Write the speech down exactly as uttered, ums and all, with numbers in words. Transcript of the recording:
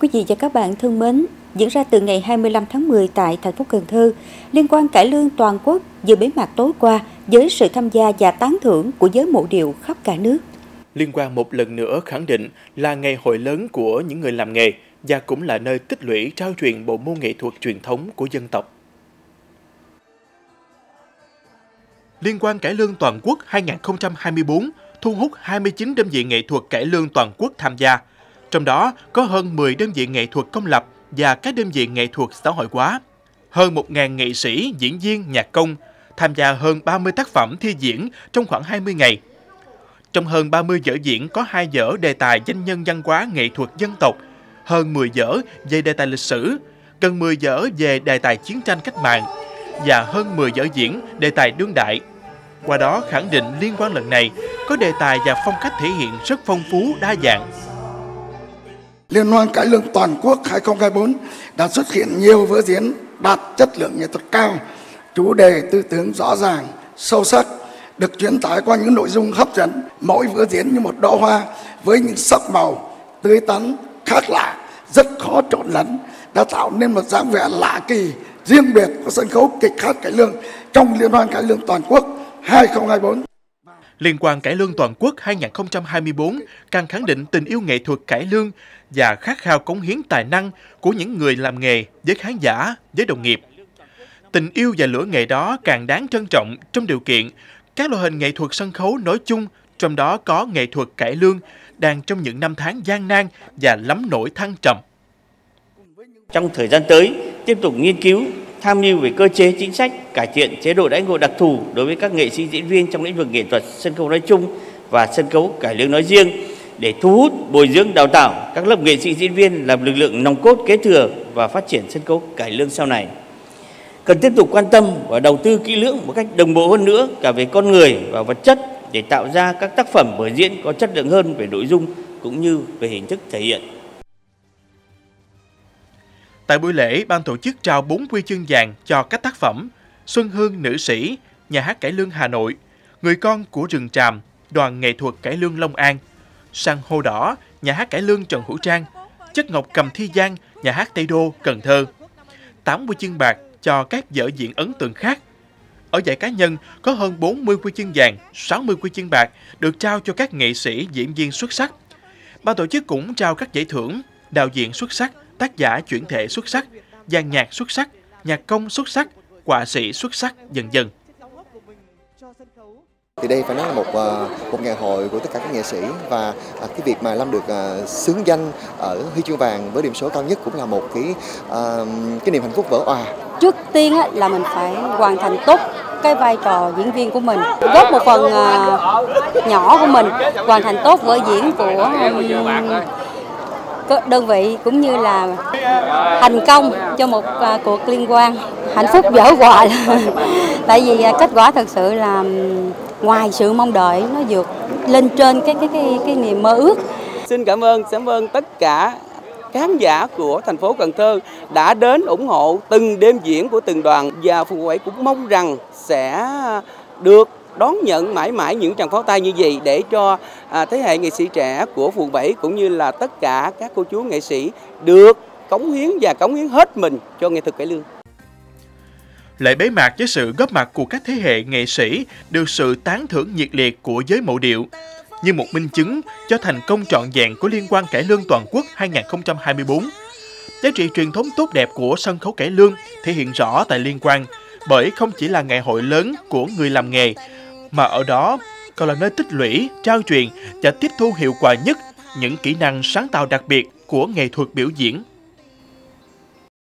Quý vị và các bạn thân mến, diễn ra từ ngày hai mươi lăm tháng mười tại thành phố Cần Thơ, liên quan cải lương toàn quốc vừa bế mạc tối qua với sự tham gia và tán thưởng của giới mộ điệu khắp cả nước. Liên quan một lần nữa khẳng định là ngày hội lớn của những người làm nghề và cũng là nơi tích lũy trao truyền bộ môn nghệ thuật truyền thống của dân tộc. Liên quan cải lương toàn quốc hai nghìn không trăm hai mươi tư thu hút hai mươi chín đơn vị nghệ thuật cải lương toàn quốc tham gia. Trong đó có hơn mười đơn vị nghệ thuật công lập và các đơn vị nghệ thuật xã hội hóa. Hơn một nghìn nghệ sĩ, diễn viên, nhạc công tham gia hơn ba mươi tác phẩm thi diễn trong khoảng hai mươi ngày. Trong hơn ba mươi vở diễn có hai vở đề tài danh nhân văn hóa nghệ thuật dân tộc, hơn mười vở về đề tài lịch sử, gần mười vở về đề tài chiến tranh cách mạng và hơn mười vở diễn đề tài đương đại. Qua đó khẳng định liên hoan lần này có đề tài và phong cách thể hiện rất phong phú, đa dạng. Liên hoan cải lương toàn quốc hai nghìn không trăm hai mươi tư đã xuất hiện nhiều vở diễn đạt chất lượng nghệ thuật cao, chủ đề tư tưởng rõ ràng, sâu sắc, được truyền tải qua những nội dung hấp dẫn. Mỗi vở diễn như một đóa hoa với những sắc màu tươi tắn, khác lạ, rất khó trộn lẫn, đã tạo nên một dáng vẻ lạ kỳ, riêng biệt của sân khấu kịch hát cải lương trong Liên hoan cải lương toàn quốc hai nghìn không trăm hai mươi tư. Liên hoan cải lương toàn quốc hai nghìn không trăm hai mươi tư càng khẳng định tình yêu nghệ thuật cải lương và khát khao cống hiến tài năng của những người làm nghề với khán giả, với đồng nghiệp. Tình yêu và lửa nghề đó càng đáng trân trọng trong điều kiện các loại hình nghệ thuật sân khấu nói chung, trong đó có nghệ thuật cải lương, đang trong những năm tháng gian nan và lắm nỗi thăng trầm. Trong thời gian tới, tiếp tục nghiên cứu, tham mưu về cơ chế chính sách, cải thiện chế độ đãi ngộ đặc thù đối với các nghệ sĩ diễn viên trong lĩnh vực nghệ thuật sân khấu nói chung và sân khấu cải lương nói riêng để thu hút, bồi dưỡng, đào tạo các lớp nghệ sĩ diễn viên làm lực lượng nòng cốt kế thừa và phát triển sân khấu cải lương sau này. Cần tiếp tục quan tâm và đầu tư kỹ lưỡng một cách đồng bộ hơn nữa cả về con người và vật chất để tạo ra các tác phẩm vở diễn có chất lượng hơn về nội dung cũng như về hình thức thể hiện. Tại buổi lễ, ban tổ chức trao bốn huy chương vàng cho các tác phẩm Xuân Hương Nữ Sĩ, Nhà hát Cải lương Hà Nội, Người Con Của Rừng Tràm, Đoàn Nghệ Thuật Cải lương Long An, Sân Hồ Đỏ, Nhà hát Cải lương Trần Hữu Trang, Chất Ngọc Cầm Thi Giang, Nhà hát Tây Đô, Cần Thơ. tám huy chương bạc cho các vở diễn ấn tượng khác. Ở giải cá nhân có hơn bốn mươi huy chương vàng, sáu mươi huy chương bạc được trao cho các nghệ sĩ diễn viên xuất sắc. Ban tổ chức cũng trao các giải thưởng đạo diễn xuất sắc, tác giả chuyển thể xuất sắc, dàn nhạc xuất sắc, nhạc công xuất sắc, họa sĩ xuất sắc, vân vân. Thì đây phải nói là một một ngày hội của tất cả các nghệ sĩ, và cái việc mà Lâm được xướng danh ở huy chương vàng với điểm số cao nhất cũng là một cái cái niềm hạnh phúc vỡ òa. Trước tiên là mình phải hoàn thành tốt cái vai trò diễn viên của mình, góp một phần nhỏ của mình, hoàn thành tốt vở diễn của đơn vị cũng như là thành công cho một cuộc liên hoan hạnh phúc vỡ òa. Tại vì kết quả thật sự là ngoài sự mong đợi, nó vượt lên trên cái cái cái cái niềm mơ ước. Xin cảm ơn, cảm ơn tất cả khán giả của thành phố Cần Thơ đã đến ủng hộ từng đêm diễn của từng đoàn, và phụ huynh cũng mong rằng sẽ được đón nhận mãi mãi những tràng pháo tay như vậy để cho thế hệ nghệ sĩ trẻ của phường bảy cũng như là tất cả các cô chú nghệ sĩ được cống hiến và cống hiến hết mình cho nghệ thuật cải lương. Lễ bế mạc với sự góp mặt của các thế hệ nghệ sĩ được sự tán thưởng nhiệt liệt của giới mộ điệu như một minh chứng cho thành công trọn vẹn của Liên hoan cải lương toàn quốc hai nghìn không trăm hai mươi tư. Giá trị truyền thống tốt đẹp của sân khấu cải lương thể hiện rõ tại liên hoan, bởi không chỉ là ngày hội lớn của người làm nghề mà ở đó còn là nơi tích lũy, trao truyền và tiếp thu hiệu quả nhất những kỹ năng sáng tạo đặc biệt của nghệ thuật biểu diễn.